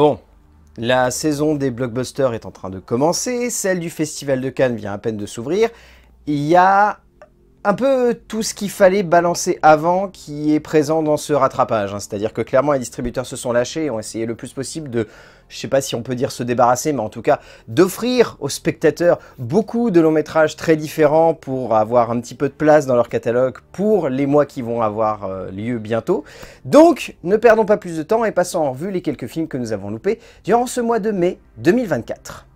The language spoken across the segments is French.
Bon, la saison des blockbusters est en train de commencer, celle du Festival de Cannes vient à peine de s'ouvrir. Il y a un peu tout ce qu'il fallait balancer avant qui est présent dans ce rattrapage. C'est-à-dire que clairement les distributeurs se sont lâchés et ont essayé le plus possible de, je sais pas si on peut dire se débarrasser, mais en tout cas d'offrir aux spectateurs beaucoup de longs métrages très différents pour avoir un petit peu de place dans leur catalogue pour les mois qui vont avoir lieu bientôt. Donc ne perdons pas plus de temps et passons en revue les quelques films que nous avons loupés durant ce mois de mai 2024.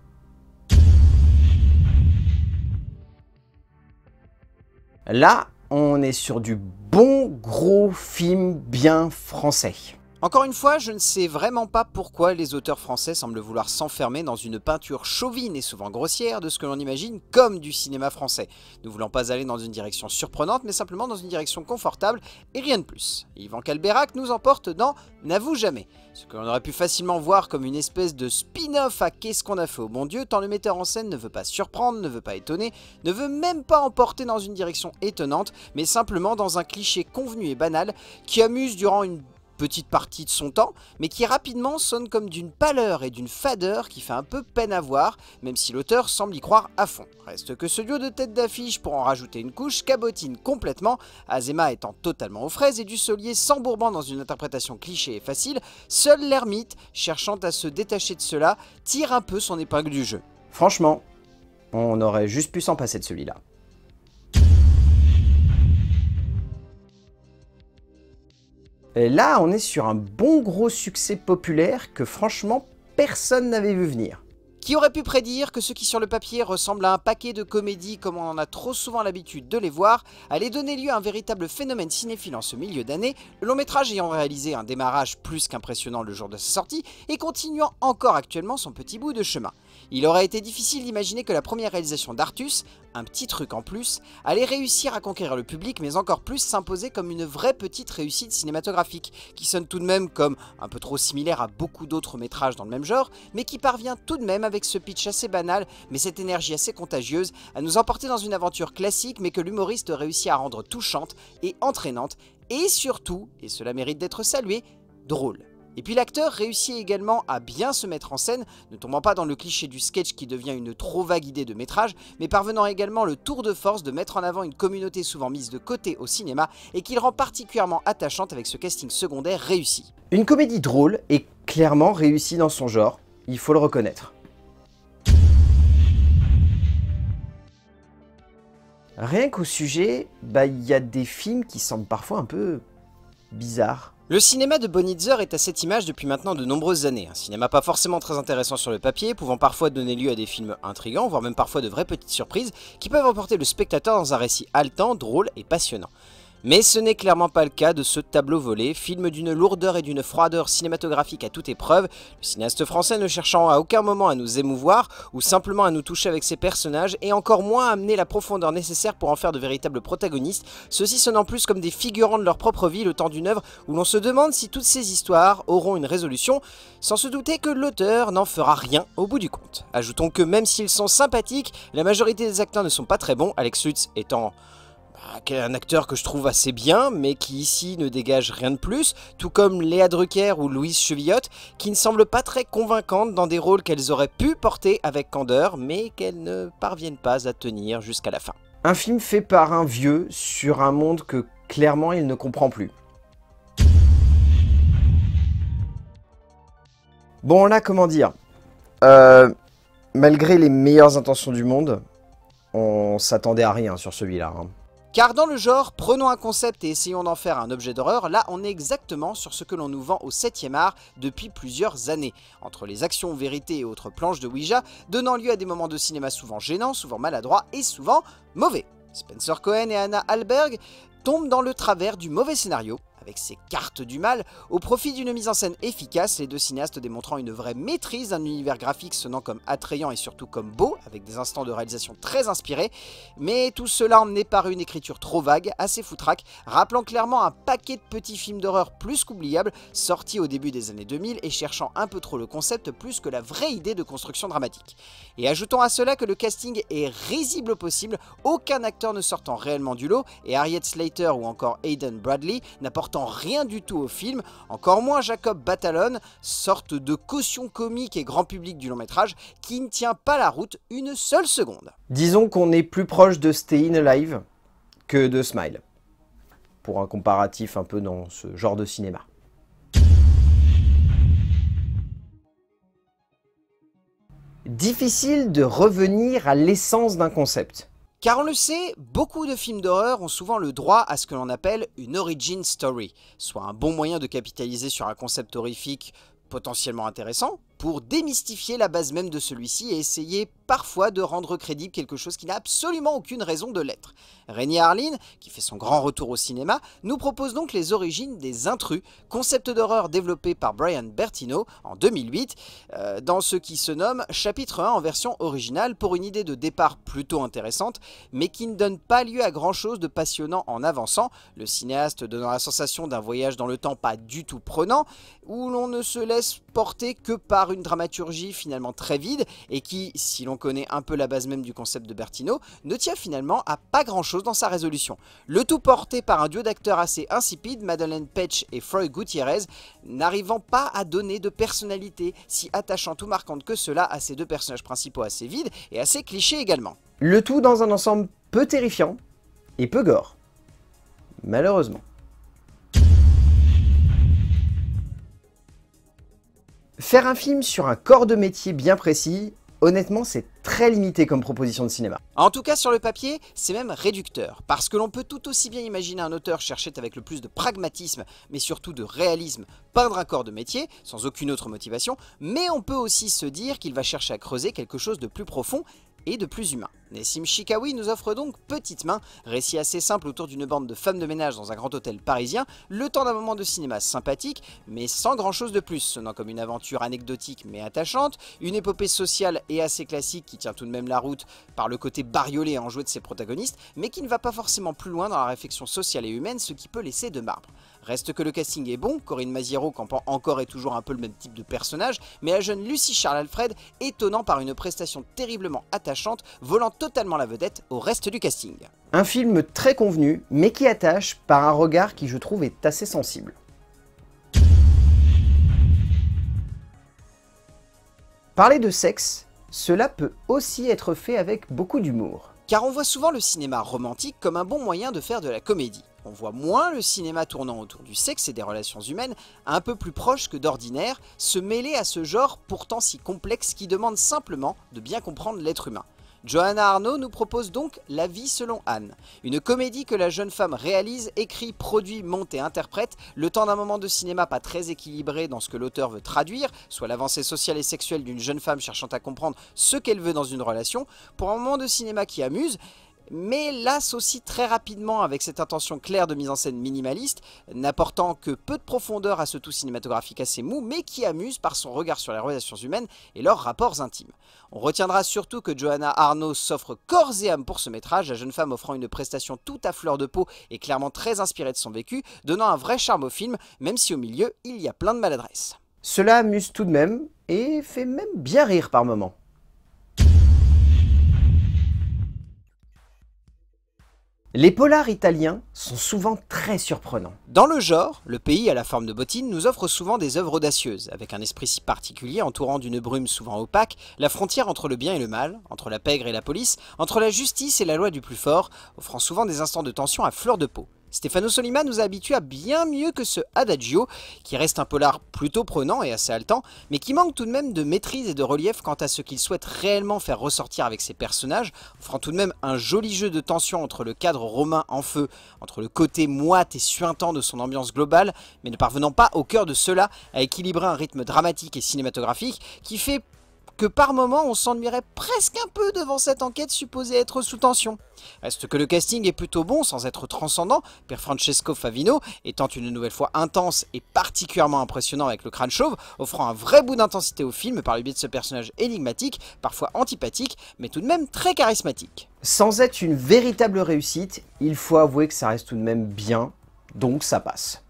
Là, on est sur du bon gros film bien français. Encore une fois, je ne sais vraiment pas pourquoi les auteurs français semblent vouloir s'enfermer dans une peinture chauvine et souvent grossière de ce que l'on imagine comme du cinéma français, ne voulant pas aller dans une direction surprenante, mais simplement dans une direction confortable et rien de plus. Yvan Calbeyrac nous emporte dans N'avoue jamais, ce que l'on aurait pu facilement voir comme une espèce de spin-off à Qu'est-ce qu'on a fait au bon Dieu, tant le metteur en scène ne veut pas surprendre, ne veut pas étonner, ne veut même pas emporter dans une direction étonnante, mais simplement dans un cliché convenu et banal qui amuse durant une petite partie de son temps, mais qui rapidement sonne comme d'une pâleur et d'une fadeur qui fait un peu peine à voir, même si l'auteur semble y croire à fond. Reste que ce duo de têtes d'affiche pour en rajouter une couche cabotine complètement, Azéma étant totalement aux fraises et Dussolier s'embourbant dans une interprétation cliché et facile, seul l'ermite, cherchant à se détacher de cela, tire un peu son épingle du jeu. Franchement, on aurait juste pu s'en passer de celui-là. Et là, on est sur un bon gros succès populaire que franchement, personne n'avait vu venir. Qui aurait pu prédire que ce qui sur le papier ressemble à un paquet de comédies comme on en a trop souvent l'habitude de les voir, allait donner lieu à un véritable phénomène cinéphile en ce milieu d'année, le long métrage ayant réalisé un démarrage plus qu'impressionnant le jour de sa sortie et continuant encore actuellement son petit bout de chemin. Il aurait été difficile d'imaginer que la première réalisation d'Artus, un petit truc en plus, allait réussir à conquérir le public mais encore plus s'imposer comme une vraie petite réussite cinématographique, qui sonne tout de même comme un peu trop similaire à beaucoup d'autres métrages dans le même genre, mais qui parvient tout de même avec ce pitch assez banal mais cette énergie assez contagieuse à nous emporter dans une aventure classique mais que l'humoriste réussit à rendre touchante et entraînante et surtout, et cela mérite d'être salué, drôle. Et puis l'acteur réussit également à bien se mettre en scène, ne tombant pas dans le cliché du sketch qui devient une trop vague idée de métrage, mais parvenant également le tour de force de mettre en avant une communauté souvent mise de côté au cinéma et qu'il rend particulièrement attachante avec ce casting secondaire réussi. Une comédie drôle et clairement réussie dans son genre, il faut le reconnaître. Rien qu'au sujet, y a des films qui semblent parfois un peu bizarres. Le cinéma de Bonitzer est à cette image depuis maintenant de nombreuses années, un cinéma pas forcément très intéressant sur le papier, pouvant parfois donner lieu à des films intrigants, voire même parfois de vraies petites surprises, qui peuvent emporter le spectateur dans un récit haletant, drôle et passionnant. Mais ce n'est clairement pas le cas de ce Tableau volé, film d'une lourdeur et d'une froideur cinématographique à toute épreuve, le cinéaste français ne cherchant à aucun moment à nous émouvoir ou simplement à nous toucher avec ses personnages et encore moins à amener la profondeur nécessaire pour en faire de véritables protagonistes, ceux-ci sonnant plus comme des figurants de leur propre vie le temps d'une œuvre où l'on se demande si toutes ces histoires auront une résolution, sans se douter que l'auteur n'en fera rien au bout du compte. Ajoutons que même s'ils sont sympathiques, la majorité des acteurs ne sont pas très bons, Alex Lutz étant un acteur que je trouve assez bien, mais qui ici ne dégage rien de plus, tout comme Léa Drucker ou Louise Chevillotte, qui ne semblent pas très convaincantes dans des rôles qu'elles auraient pu porter avec candeur, mais qu'elles ne parviennent pas à tenir jusqu'à la fin. Un film fait par un vieux sur un monde que clairement il ne comprend plus. Bon là, comment dire, malgré les meilleures intentions du monde, on s'attendait à rien sur celui-là. Car dans le genre, prenons un concept et essayons d'en faire un objet d'horreur, là on est exactement sur ce que l'on nous vend au 7e art depuis plusieurs années. Entre les actions, vérités et autres planches de Ouija, donnant lieu à des moments de cinéma souvent gênants, souvent maladroits et souvent mauvais. Spencer Cohen et Anna Halberg tombent dans le travers du mauvais scénario, avec ses cartes du mal, au profit d'une mise en scène efficace, les deux cinéastes démontrant une vraie maîtrise d'un univers graphique sonnant comme attrayant et surtout comme beau, avec des instants de réalisation très inspirés, mais tout cela emmené par une écriture trop vague, assez foutraque, rappelant clairement un paquet de petits films d'horreur plus qu'oubliables, sortis au début des années 2000 et cherchant un peu trop le concept plus que la vraie idée de construction dramatique. Et ajoutons à cela que le casting est risible au possible, aucun acteur ne sortant réellement du lot, et Harriet Slater ou encore Aiden Bradley n'apportent n'apportant rien du tout au film, encore moins Jacob Batalon, sorte de caution comique et grand public du long métrage, qui ne tient pas la route une seule seconde. Disons qu'on est plus proche de Stayin' Alive que de Smile, pour un comparatif un peu dans ce genre de cinéma. Difficile de revenir à l'essence d'un concept. Car on le sait, beaucoup de films d'horreur ont souvent le droit à ce que l'on appelle une origin story, soit un bon moyen de capitaliser sur un concept horrifique potentiellement intéressant, pour démystifier la base même de celui-ci et essayer parfois de rendre crédible quelque chose qui n'a absolument aucune raison de l'être. Renny Harlin, qui fait son grand retour au cinéma, nous propose donc les origines des intrus, concept d'horreur développé par Brian Bertino en 2008, dans ce qui se nomme chapitre 1 en version originale, pour une idée de départ plutôt intéressante, mais qui ne donne pas lieu à grand chose de passionnant en avançant, le cinéaste donnant la sensation d'un voyage dans le temps pas du tout prenant, où l'on ne se laisse porté que par une dramaturgie finalement très vide et qui, si l'on connaît un peu la base même du concept de Bertino, ne tient finalement à pas grand chose dans sa résolution. Le tout porté par un duo d'acteurs assez insipide, Madeleine Petsch et Freud Gutiérrez, n'arrivant pas à donner de personnalité si attachante ou marquante que cela à ces deux personnages principaux assez vides et assez clichés également. Le tout dans un ensemble peu terrifiant et peu gore, malheureusement. Faire un film sur un corps de métier bien précis, honnêtement, c'est très limité comme proposition de cinéma. En tout cas, sur le papier, c'est même réducteur, parce que l'on peut tout aussi bien imaginer un auteur chercher avec le plus de pragmatisme, mais surtout de réalisme, peindre un corps de métier, sans aucune autre motivation, mais on peut aussi se dire qu'il va chercher à creuser quelque chose de plus profond et de plus humain. Nessim Shikawi nous offre donc Petites mains, récit assez simple autour d'une bande de femmes de ménage dans un grand hôtel parisien, le temps d'un moment de cinéma sympathique, mais sans grand chose de plus, sonnant comme une aventure anecdotique mais attachante, une épopée sociale et assez classique qui tient tout de même la route par le côté bariolé et enjoué de ses protagonistes, mais qui ne va pas forcément plus loin dans la réflexion sociale et humaine, ce qui peut laisser de marbre. Reste que le casting est bon, Corinne Masiero campant encore et toujours un peu le même type de personnage, mais la jeune Lucie Charles-Alfred étonnant par une prestation terriblement attachante, volant totalement la vedette au reste du casting. Un film très convenu, mais qui attache par un regard qui, je trouve, est assez sensible. Parler de sexe, cela peut aussi être fait avec beaucoup d'humour. Car on voit souvent le cinéma romantique comme un bon moyen de faire de la comédie. On voit moins le cinéma tournant autour du sexe et des relations humaines, un peu plus proche que d'ordinaire, se mêler à ce genre pourtant si complexe qui demande simplement de bien comprendre l'être humain. Johanna Arnaud nous propose donc La vie selon Anne, une comédie que la jeune femme réalise, écrit, produit, monte et interprète, le temps d'un moment de cinéma pas très équilibré dans ce que l'auteur veut traduire, soit l'avancée sociale et sexuelle d'une jeune femme cherchant à comprendre ce qu'elle veut dans une relation, pour un moment de cinéma qui amuse, mais lasse aussi très rapidement avec cette intention claire de mise en scène minimaliste, n'apportant que peu de profondeur à ce tout cinématographique assez mou, mais qui amuse par son regard sur les relations humaines et leurs rapports intimes. On retiendra surtout que Johanna Arnaud s'offre corps et âme pour ce métrage, la jeune femme offrant une prestation tout à fleur de peau et clairement très inspirée de son vécu, donnant un vrai charme au film, même si au milieu, il y a plein de maladresses. Cela amuse tout de même, et fait même bien rire par moments. Les polars italiens sont souvent très surprenants. Dans le genre, le pays à la forme de bottine nous offre souvent des œuvres audacieuses, avec un esprit si particulier entourant d'une brume souvent opaque, la frontière entre le bien et le mal, entre la pègre et la police, entre la justice et la loi du plus fort, offrant souvent des instants de tension à fleur de peau. Stefano Solima nous a habitués à bien mieux que ce Adagio, qui reste un polar plutôt prenant et assez haletant, mais qui manque tout de même de maîtrise et de relief quant à ce qu'il souhaite réellement faire ressortir avec ses personnages, offrant tout de même un joli jeu de tension entre le cadre romain en feu, entre le côté moite et suintant de son ambiance globale, mais ne parvenant pas au cœur de cela à équilibrer un rythme dramatique et cinématographique qui fait que par moments on s'ennuierait presque un peu devant cette enquête supposée être sous tension. Reste que le casting est plutôt bon sans être transcendant, Pierre Francesco Favino étant une nouvelle fois intense et particulièrement impressionnant avec le crâne chauve, offrant un vrai bout d'intensité au film par le biais de ce personnage énigmatique, parfois antipathique, mais tout de même très charismatique. Sans être une véritable réussite, il faut avouer que ça reste tout de même bien, donc ça passe.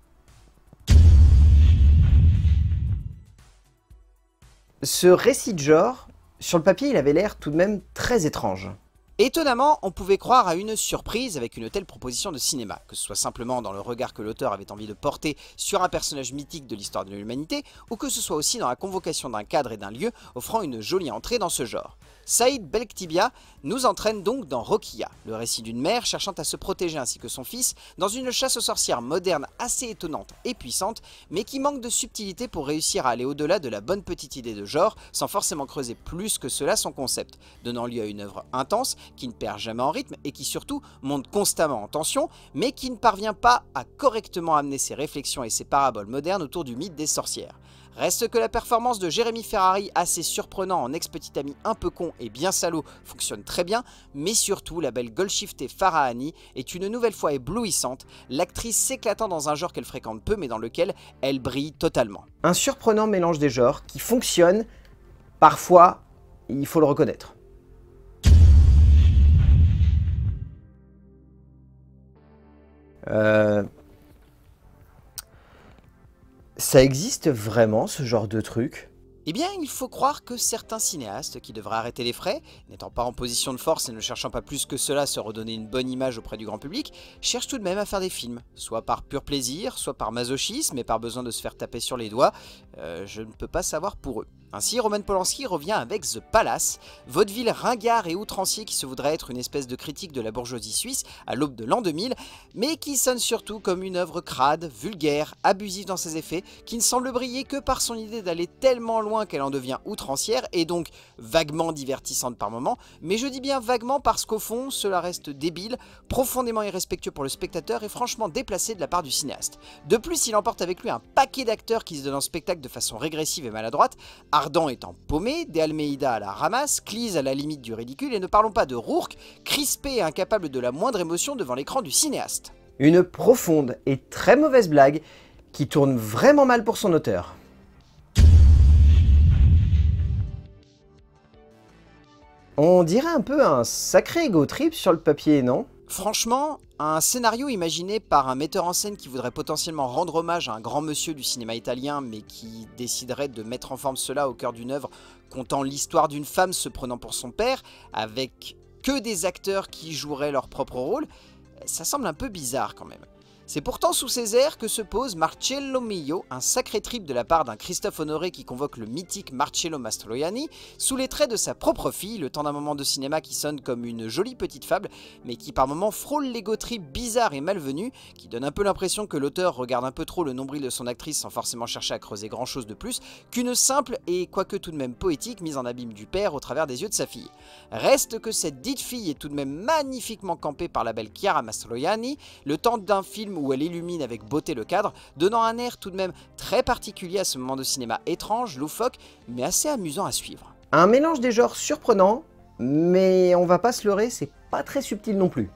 Ce récit de genre, sur le papier, il avait l'air tout de même très étrange. Étonnamment, on pouvait croire à une surprise avec une telle proposition de cinéma, que ce soit simplement dans le regard que l'auteur avait envie de porter sur un personnage mythique de l'histoire de l'humanité, ou que ce soit aussi dans la convocation d'un cadre et d'un lieu offrant une jolie entrée dans ce genre. Saïd Belktibia nous entraîne donc dans Rokia, le récit d'une mère cherchant à se protéger ainsi que son fils dans une chasse aux sorcières moderne assez étonnante et puissante, mais qui manque de subtilité pour réussir à aller au-delà de la bonne petite idée de genre sans forcément creuser plus que cela son concept, donnant lieu à une œuvre intense qui ne perd jamais en rythme et qui surtout monte constamment en tension, mais qui ne parvient pas à correctement amener ses réflexions et ses paraboles modernes autour du mythe des sorcières. Reste que la performance de Jérémy Ferrari, assez surprenant en ex-petit ami un peu con et bien salaud, fonctionne très bien, mais surtout la belle goldshiftée Farah Hani est une nouvelle fois éblouissante, l'actrice s'éclatant dans un genre qu'elle fréquente peu mais dans lequel elle brille totalement. Un surprenant mélange des genres qui fonctionne, parfois il faut le reconnaître. Ça existe vraiment, ce genre de truc? Eh bien, il faut croire que certains cinéastes qui devraient arrêter les frais, n'étant pas en position de force et ne cherchant pas plus que cela à se redonner une bonne image auprès du grand public, cherchent tout de même à faire des films, soit par pur plaisir, soit par masochisme et par besoin de se faire taper sur les doigts, je ne peux pas savoir pour eux. Ainsi, Roman Polanski revient avec The Palace, vaudeville ringard et outrancier qui se voudrait être une espèce de critique de la bourgeoisie suisse à l'aube de l'an 2000, mais qui sonne surtout comme une œuvre crade, vulgaire, abusive dans ses effets, qui ne semble briller que par son idée d'aller tellement loin qu'elle en devient outrancière et donc vaguement divertissante par moments, mais je dis bien vaguement parce qu'au fond, cela reste débile, profondément irrespectueux pour le spectateur et franchement déplacé de la part du cinéaste. De plus, il emporte avec lui un paquet d'acteurs qui se donnent en spectacle de façon régressive et maladroite, Ardan étant paumé, De Almeida à la ramasse, Cleese à la limite du ridicule et ne parlons pas de Rourke, crispé et incapable de la moindre émotion devant l'écran du cinéaste. Une profonde et très mauvaise blague qui tourne vraiment mal pour son auteur. On dirait un peu un sacré ego trip sur le papier, non? Franchement, un scénario imaginé par un metteur en scène qui voudrait potentiellement rendre hommage à un grand monsieur du cinéma italien, mais qui déciderait de mettre en forme cela au cœur d'une œuvre comptant l'histoire d'une femme se prenant pour son père, avec que des acteurs qui joueraient leur propre rôle, ça semble un peu bizarre quand même. C'est pourtant sous ces airs que se pose Marcello Millo, un sacré trip de la part d'un Christophe Honoré qui convoque le mythique Marcello Mastroianni, sous les traits de sa propre fille, le temps d'un moment de cinéma qui sonne comme une jolie petite fable, mais qui par moments frôle l'ego trip bizarre et malvenu, qui donne un peu l'impression que l'auteur regarde un peu trop le nombril de son actrice sans forcément chercher à creuser grand chose de plus, qu'une simple et quoique tout de même poétique mise en abîme du père au travers des yeux de sa fille. Reste que cette dite fille est tout de même magnifiquement campée par la belle Chiara Mastroianni, le temps d'un film où elle illumine avec beauté le cadre, donnant un air tout de même très particulier à ce moment de cinéma étrange, loufoque, mais assez amusant à suivre. Un mélange des genres surprenant, mais on va pas se leurrer, c'est pas très subtil non plus.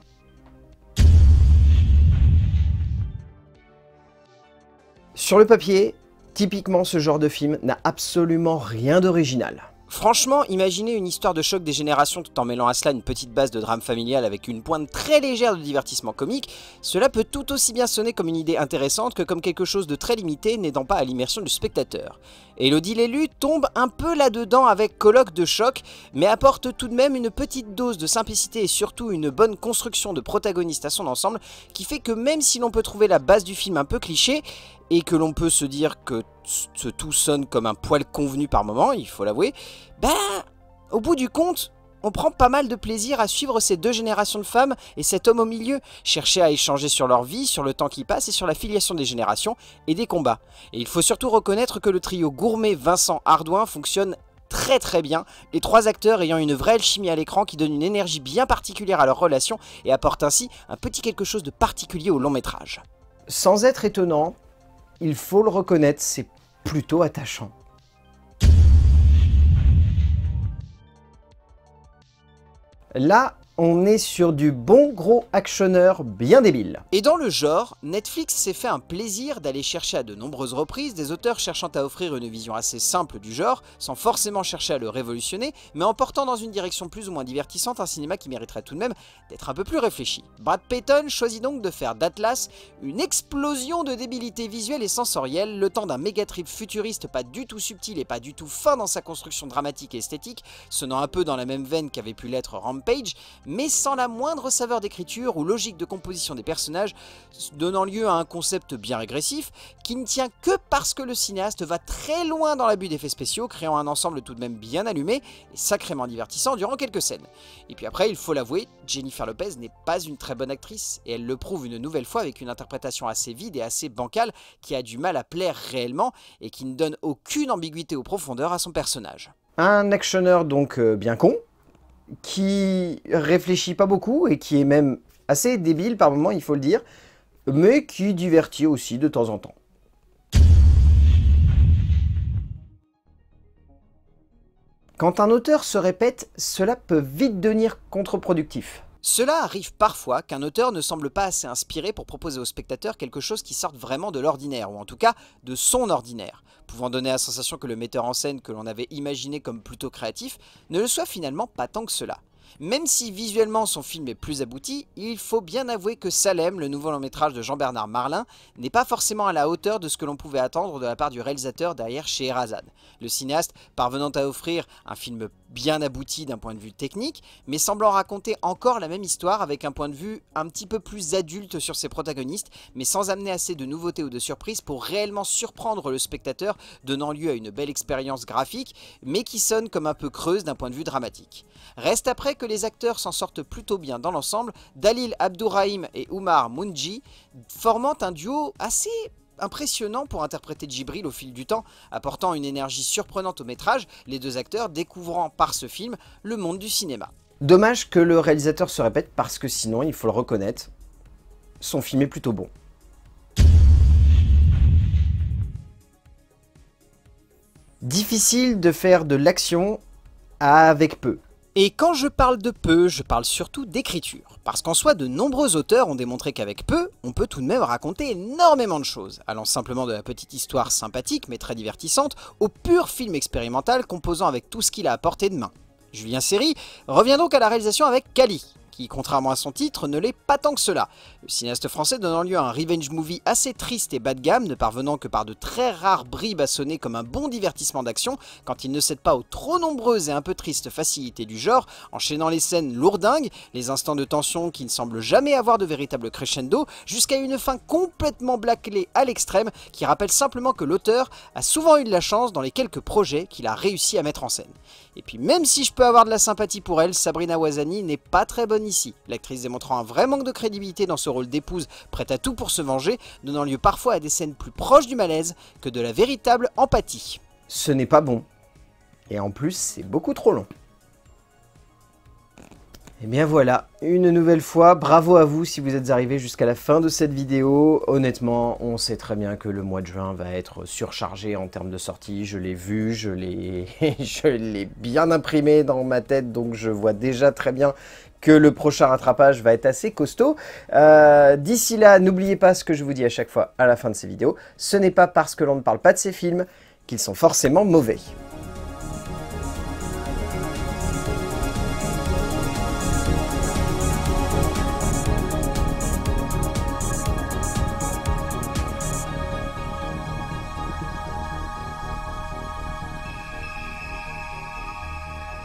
Sur le papier, typiquement ce genre de film n'a absolument rien d'original. Franchement, imaginer une histoire de choc des générations tout en mêlant à cela une petite base de drame familial avec une pointe très légère de divertissement comique, cela peut tout aussi bien sonner comme une idée intéressante que comme quelque chose de très limité n'aidant pas à l'immersion du spectateur. Élodie Lélu tombe un peu là-dedans avec Colloque de choc, mais apporte tout de même une petite dose de simplicité et surtout une bonne construction de protagonistes à son ensemble qui fait que même si l'on peut trouver la base du film un peu cliché, et que l'on peut se dire que tout sonne comme un poil convenu par moment, il faut l'avouer, bah, au bout du compte, on prend pas mal de plaisir à suivre ces deux générations de femmes et cet homme au milieu, chercher à échanger sur leur vie, sur le temps qui passe et sur la filiation des générations et des combats. Et il faut surtout reconnaître que le trio gourmet Vincent Hardouin fonctionne très bien, les trois acteurs ayant une vraie alchimie à l'écran qui donne une énergie bien particulière à leur relation et apporte ainsi un petit quelque chose de particulier au long métrage. Sans être étonnant, il faut le reconnaître, c'est plutôt attachant. Là, on est sur du bon gros actionneur bien débile. Et dans le genre, Netflix s'est fait un plaisir d'aller chercher à de nombreuses reprises des auteurs cherchant à offrir une vision assez simple du genre, sans forcément chercher à le révolutionner, mais en portant dans une direction plus ou moins divertissante un cinéma qui mériterait tout de même d'être un peu plus réfléchi. Brad Peyton choisit donc de faire d'Atlas une explosion de débilité visuelle et sensorielle, le temps d'un méga trip futuriste pas du tout subtil et pas du tout fin dans sa construction dramatique et esthétique, sonnant un peu dans la même veine qu'avait pu l'être Rampage, mais sans la moindre saveur d'écriture ou logique de composition des personnages, donnant lieu à un concept bien régressif qui ne tient que parce que le cinéaste va très loin dans l'abus d'effets spéciaux, créant un ensemble tout de même bien allumé et sacrément divertissant durant quelques scènes. Et puis après, il faut l'avouer, Jennifer Lopez n'est pas une très bonne actrice, et elle le prouve une nouvelle fois avec une interprétation assez vide et assez bancale qui a du mal à plaire réellement et qui ne donne aucune ambiguïté ou profondeur à son personnage. Un actionneur donc bien con, qui réfléchit pas beaucoup et qui est même assez débile par moments, il faut le dire, mais qui divertit aussi de temps en temps. Quand un auteur se répète, cela peut vite devenir contre-productif. Cela arrive parfois qu'un auteur ne semble pas assez inspiré pour proposer au spectateur quelque chose qui sorte vraiment de l'ordinaire, ou en tout cas de son ordinaire, pouvant donner la sensation que le metteur en scène que l'on avait imaginé comme plutôt créatif ne le soit finalement pas tant que cela. Même si visuellement son film est plus abouti, il faut bien avouer que Salem, le nouveau long-métrage de Jean-Bernard Marlin, n'est pas forcément à la hauteur de ce que l'on pouvait attendre de la part du réalisateur derrière Scheherazade. Le cinéaste parvenant à offrir un film bien abouti d'un point de vue technique, mais semblant raconter encore la même histoire avec un point de vue un petit peu plus adulte sur ses protagonistes, mais sans amener assez de nouveautés ou de surprises pour réellement surprendre le spectateur, donnant lieu à une belle expérience graphique, mais qui sonne comme un peu creuse d'un point de vue dramatique. Reste après que les acteurs s'en sortent plutôt bien dans l'ensemble, Dalil Abdourahim et Oumar Mounji formant un duo assez impressionnant pour interpréter Djibril au fil du temps, apportant une énergie surprenante au métrage, les deux acteurs découvrant par ce film le monde du cinéma. Dommage que le réalisateur se répète parce que sinon, il faut le reconnaître, son film est plutôt bon. Difficile de faire de l'action avec peu. Et quand je parle de peu, je parle surtout d'écriture. Parce qu'en soi, de nombreux auteurs ont démontré qu'avec peu, on peut tout de même raconter énormément de choses, allant simplement de la petite histoire sympathique mais très divertissante, au pur film expérimental composant avec tout ce qu'il a à portée de main. Julien Seri revient donc à la réalisation avec Kali, qui, contrairement à son titre, ne l'est pas tant que cela. Le cinéaste français donnant lieu à un revenge movie assez triste et bas de gamme, ne parvenant que par de très rares bribes à sonner comme un bon divertissement d'action, quand il ne cède pas aux trop nombreuses et un peu tristes facilités du genre, enchaînant les scènes lourdingues, les instants de tension qui ne semblent jamais avoir de véritable crescendo, jusqu'à une fin complètement bâclée à l'extrême, qui rappelle simplement que l'auteur a souvent eu de la chance dans les quelques projets qu'il a réussi à mettre en scène. Et puis même si je peux avoir de la sympathie pour elle, Sabrina Ouazani n'est pas très bonne ici, l'actrice démontrant un vrai manque de crédibilité dans ce rôle d'épouse prête à tout pour se venger, donnant lieu parfois à des scènes plus proches du malaise que de la véritable empathie. Ce n'est pas bon. Et en plus, c'est beaucoup trop long. Et bien voilà, une nouvelle fois, bravo à vous si vous êtes arrivés jusqu'à la fin de cette vidéo. Honnêtement, on sait très bien que le mois de juin va être surchargé en termes de sorties. Je l'ai vu, je l'ai bien imprimé dans ma tête, donc je vois déjà très bien que le prochain rattrapage va être assez costaud. D'ici là, n'oubliez pas ce que je vous dis à chaque fois à la fin de ces vidéos. Ce n'est pas parce que l'on ne parle pas de ces films qu'ils sont forcément mauvais.